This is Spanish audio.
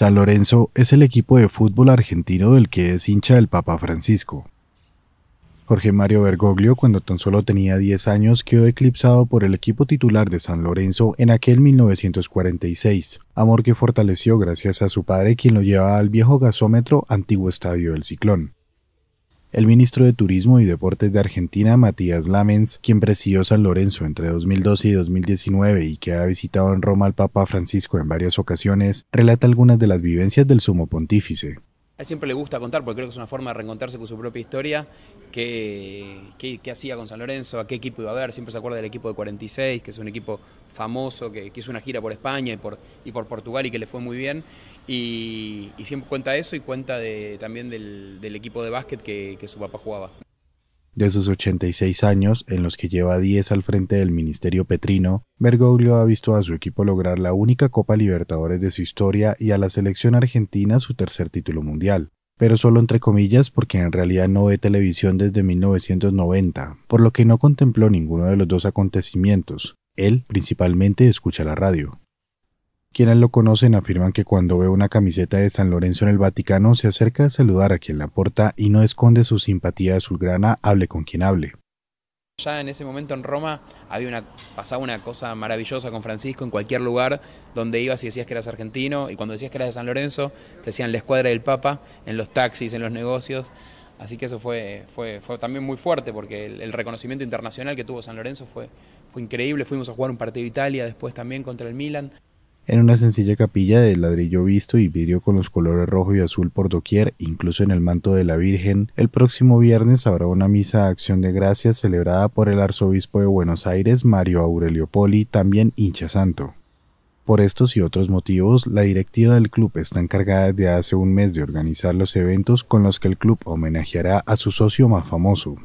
San Lorenzo es el equipo de fútbol argentino del que es hincha el Papa Francisco. Jorge Mario Bergoglio, cuando tan solo tenía 10 años, quedó eclipsado por el equipo titular de San Lorenzo en aquel 1946, amor que fortaleció gracias a su padre, quien lo llevaba al viejo gasómetro, antiguo estadio del Ciclón. El ministro de Turismo y Deportes de Argentina, Matías Lamens, quien presidió San Lorenzo entre 2012 y 2019 y que ha visitado en Roma al Papa Francisco en varias ocasiones, relata algunas de las vivencias del sumo pontífice. A él siempre le gusta contar, porque creo que es una forma de reencontrarse con su propia historia, qué hacía con San Lorenzo, a qué equipo iba a ver. Siempre se acuerda del equipo de 46, que es un equipo famoso, que hizo una gira por España y por Portugal y que le fue muy bien. Y siempre cuenta eso y cuenta también del equipo de básquet que su papá jugaba. De sus 86 años, en los que lleva 10 al frente del ministerio petrino, Bergoglio ha visto a su equipo lograr la única Copa Libertadores de su historia y a la selección argentina su tercer título mundial. Pero solo entre comillas, porque en realidad no ve televisión desde 1990, por lo que no contempló ninguno de los dos acontecimientos. Él principalmente escucha la radio. Quienes lo conocen afirman que cuando ve una camiseta de San Lorenzo en el Vaticano se acerca a saludar a quien la porta y no esconde su simpatía azulgrana, hable con quien hable. Ya en ese momento en Roma pasaba una cosa maravillosa con Francisco. En cualquier lugar donde ibas y decías que eras argentino, y cuando decías que eras de San Lorenzo te decían la escuadra del Papa, en los taxis, en los negocios. Así que eso fue también muy fuerte, porque el reconocimiento internacional que tuvo San Lorenzo fue increíble. Fuimos a jugar un partido de Italia después también contra el Milan. En una sencilla capilla de ladrillo visto y vidrio con los colores rojo y azul por doquier, incluso en el manto de la Virgen, el próximo viernes habrá una misa de acción de gracias celebrada por el arzobispo de Buenos Aires, Mario Aurelio Poli, también hincha santo. Por estos y otros motivos, la directiva del club está encargada desde hace un mes de organizar los eventos con los que el club homenajeará a su socio más famoso.